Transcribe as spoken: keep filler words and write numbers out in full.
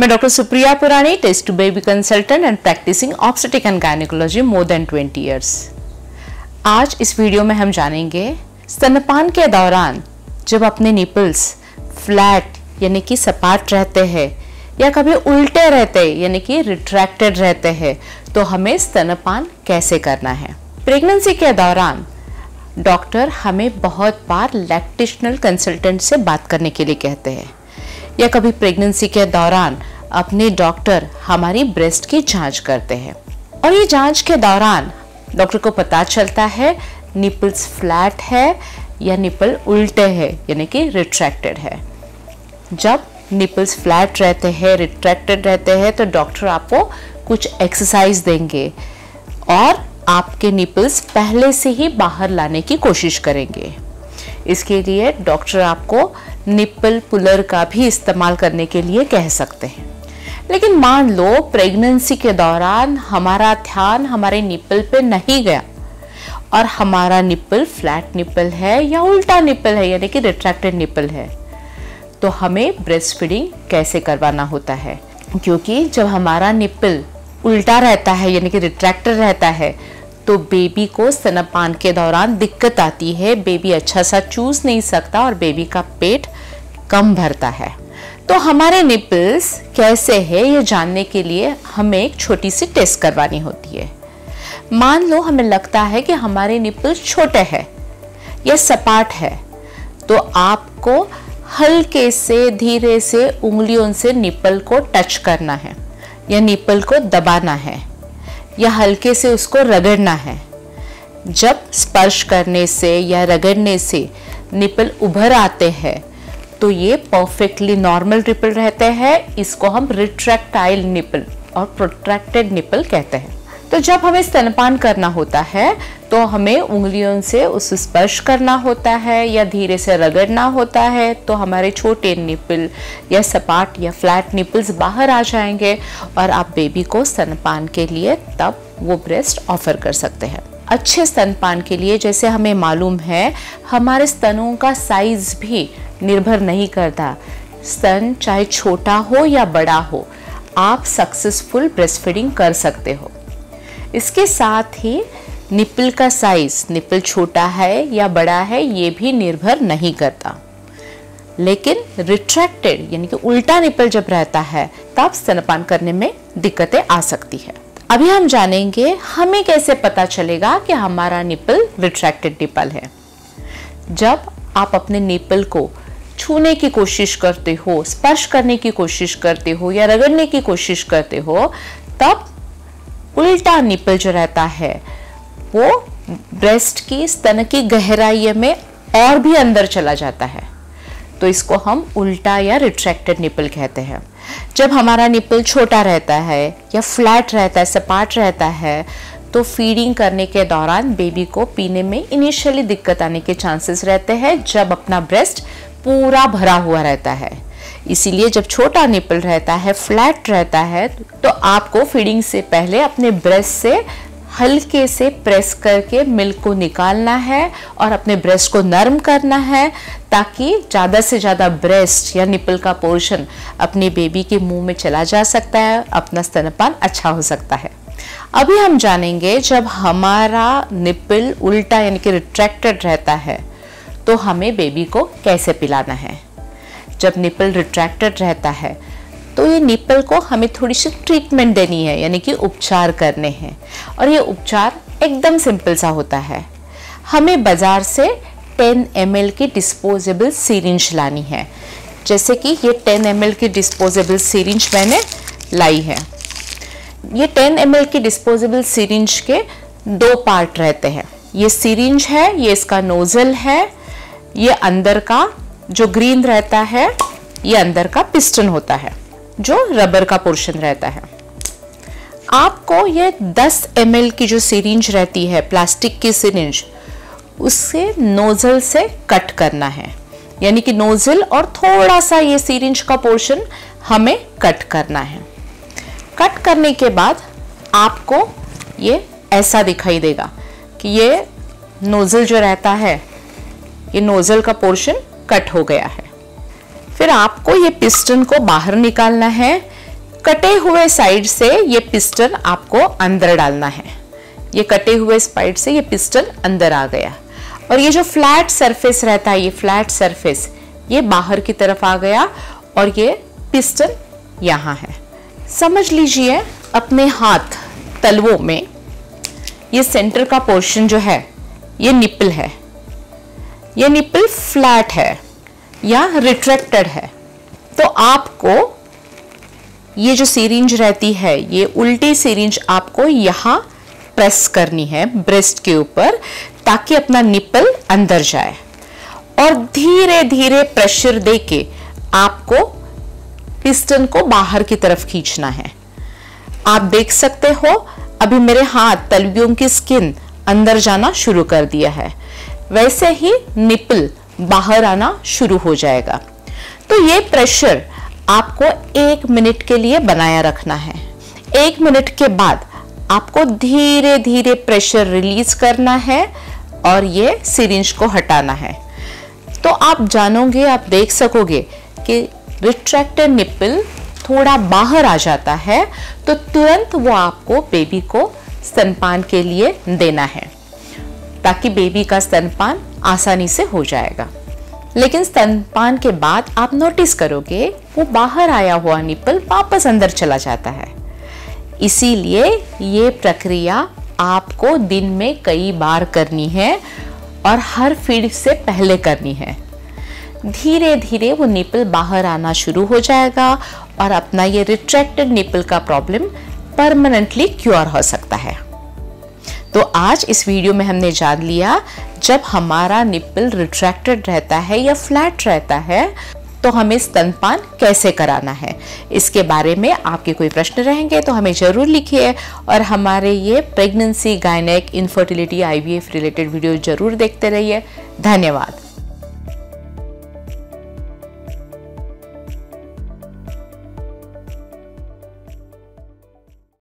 मैं doctor Supriya Purani, test tube baby consultant and practicing obstetric and gynaecology more than twenty years. आज इस video में हम जानेंगे स्तनपान के दौरान जब अपने निपल्स फ्लैट यानी कि सपाट रहते हैं या कभी उल्टे रहते यानी कि रिट्रैक्टेड रहते हैं तो हमें स्तनपान कैसे करना है। प्रेगनेंसी के दौरान डॉक्टर हमें बहुत बार लैक्टेशनल कंसल्टेंट से बात करने के लिए कहते हैं या कभी प्रेगनेंसी के दौरान अपने डॉक्टर हमारी ब्रेस्ट की जांच करते हैं और ये जांच के दौरान डॉक्टर को पता चलता है निपल्स फ्लैट है या निपल उल्टे हैं यानी कि रिट्रैक्टेड है। जब निपल्स फ्लैट रहते हैं, रिट्रैक्टेड रहते हैं तो डॉक्टर आपको कुछ एक्सरसाइज देंगे और आपके निपल्स पहले से ही बाहर लाने की कोशिश करेंगे। इसके लिए डॉक्टर आपको निप्पल पुलर का भी इस्तेमाल करने के लिए कह सकते हैं। लेकिन मान लो प्रेगनेंसी के दौरान हमारा ध्यान हमारे निप्पल पे नहीं गया और हमारा निप्पल फ्लैट निप्पल है या उल्टा निप्पल है यानी कि रिट्रैक्टेड निप्पल है तो हमें ब्रेस्ट फीडिंग कैसे करवाना होता है, क्योंकि जब हमारा निप्पल उल्टा रहता है यानी कि रिट्रैक्टेड रहता है तो बेबी को स्तनपान के दौरान दिक्कत आती है। बेबी अच्छा सा चूस नहीं सकता और बेबी का पेट कम भरता है। तो हमारे निपल्स कैसे है ये जानने के लिए हमें एक छोटी सी टेस्ट करवानी होती है। मान लो हमें लगता है कि हमारे निपल्स छोटे हैं या सपाट है तो आपको हल्के से धीरे से उंगलियों से निपल को टच करना है या निपल को दबाना है या हल्के से उसको रगड़ना है। जब स्पर्श करने से या रगड़ने से निपल उभर आते हैं तो ये परफेक्टली नॉर्मल निपल रहते हैं। इसको हम रिट्रैक्टाइल निपल और प्रोट्रैक्टाइल निपल कहते हैं। तो जब हमें स्तनपान करना होता है तो हमें उंगलियों से उस स्पर्श करना होता है या धीरे से रगड़ना होता है तो हमारे छोटे निपल या सपाट या फ्लैट निपल्स बाहर आ जाएंगे और आप बेबी को स्तनपान के लिए तब वो ब्रेस्ट ऑफर कर सकते हैं। अच्छे स्तनपान के लिए जैसे हमें मालूम है हमारे स्तनों का साइज़ भी निर्भर नहीं करता, स्तन चाहे छोटा हो या बड़ा हो आप सक्सेसफुल ब्रेस्ट फीडिंग कर सकते हो। इसके साथ ही निपल का साइज, निपल छोटा है या बड़ा है ये भी निर्भर नहीं करता। लेकिन रिट्रैक्टेड यानी कि उल्टा निपल जब रहता है तब स्तनपान करने में दिक्कतें आ सकती है। अभी हम जानेंगे हमें कैसे पता चलेगा कि हमारा निपल रिट्रैक्टेड निपल है। जब आप अपने निपल को छूने की कोशिश करते हो, स्पर्श करने की कोशिश करते हो या रगड़ने की कोशिश करते हो तब उल्टा निपल जो रहता है वो ब्रेस्ट की स्तन की गहराई में और भी अंदर चला जाता है तो इसको हम उल्टा या रिट्रैक्टेड निपल कहते हैं। जब हमारा निपल छोटा रहता है या फ्लैट रहता है, सपाट रहता है तो फीडिंग करने के दौरान बेबी को पीने में इनिशियली दिक्कत आने के चांसेस रहते हैं जब अपना ब्रेस्ट पूरा भरा हुआ रहता है। इसीलिए जब छोटा निपल रहता है, फ्लैट रहता है तो आपको फीडिंग से पहले अपने ब्रेस्ट से हल्के से प्रेस करके मिल्क को निकालना है और अपने ब्रेस्ट को नरम करना है ताकि ज़्यादा से ज़्यादा ब्रेस्ट या निपल का पोर्शन अपने बेबी के मुंह में चला जा सकता है, अपना स्तनपान अच्छा हो सकता है। अभी हम जानेंगे जब हमारा निपल उल्टा यानी कि रिट्रैक्टेड रहता है तो हमें बेबी को कैसे पिलाना है। जब निपल रिट्रैक्टेड रहता है तो ये निपल को हमें थोड़ी सी ट्रीटमेंट देनी है यानी कि उपचार करने हैं और ये उपचार एकदम सिंपल सा होता है। हमें बाज़ार से टेन एम एल की डिस्पोजेबल सीरिंज लानी है। जैसे कि ये टेन एम एल की डिस्पोजेबल सीरिंज मैंने लाई है। ये टेन एम एल की डिस्पोजेबल सीरिंज के दो पार्ट रहते हैं। ये सीरिंज है, ये इसका नोजल है, ये अंदर का जो ग्रीन रहता है, ये अंदर का पिस्टन होता है जो रबर का पोर्शन रहता है। आपको ये दस एम एल की जो सिरिंज रहती है, प्लास्टिक की सिरिंज, उससे नोजल से कट करना है यानी कि नोजल और थोड़ा सा ये सिरिंज का पोर्शन हमें कट करना है। कट करने के बाद आपको ये ऐसा दिखाई देगा कि ये नोजल जो रहता है, ये नोजल का पोर्शन कट हो गया है। फिर आपको ये पिस्टन को बाहर निकालना है। कटे हुए साइड से ये पिस्टन आपको अंदर डालना है। ये कटे हुए साइड से ये पिस्टन अंदर आ गया और ये जो फ्लैट सरफेस रहता है, ये फ्लैट सरफेस ये बाहर की तरफ आ गया और ये पिस्टन यहाँ है। समझ लीजिए अपने हाथ तलवों में ये सेंटर का पोर्शन जो है ये निप्पल है, ये निप्पल फ्लैट है या रिट्रैक्टेड है। तो आपको ये जो सिरिंज रहती है, ये उल्टी सिरिंज आपको यहाँ प्रेस करनी है ब्रेस्ट के ऊपर ताकि अपना निप्पल अंदर जाए और धीरे धीरे प्रेशर देके आपको पिस्टन को बाहर की तरफ खींचना है। आप देख सकते हो अभी मेरे हाथ तलवियों की स्किन अंदर जाना शुरू कर दिया है, वैसे ही निप्पल बाहर आना शुरू हो जाएगा। तो ये प्रेशर आपको एक मिनट के लिए बनाया रखना है। एक मिनट के बाद आपको धीरे धीरे प्रेशर रिलीज करना है और ये सिरिंज को हटाना है। तो आप जानोगे, आप देख सकोगे कि रिट्रैक्टेड निप्पल थोड़ा बाहर आ जाता है, तो तुरंत वो आपको बेबी को स्तनपान के लिए देना है ताकि बेबी का स्तनपान आसानी से हो जाएगा। लेकिन स्तनपान के बाद आप नोटिस करोगे वो बाहर आया हुआ निप्पल वापस अंदर चला जाता है। इसीलिए ये प्रक्रिया आपको दिन में कई बार करनी है और हर फीड से पहले करनी है। धीरे धीरे वो निप्पल बाहर आना शुरू हो जाएगा और अपना ये रिट्रैक्टेड निप्पल का प्रॉब्लम परमानेंटली क्योर हो सकता है। तो आज इस वीडियो में हमने जान लिया, जब हमारा निप्पल रिट्रैक्टेड रहता है या फ्लैट रहता है तो हमें स्तनपान कैसे कराना है। इसके बारे में आपके कोई प्रश्न रहेंगे तो हमें ज़रूर लिखिए और हमारे ये प्रेगनेंसी गायनेक इनफर्टिलिटी आईवीएफ रिलेटेड वीडियो ज़रूर देखते रहिए। धन्यवाद।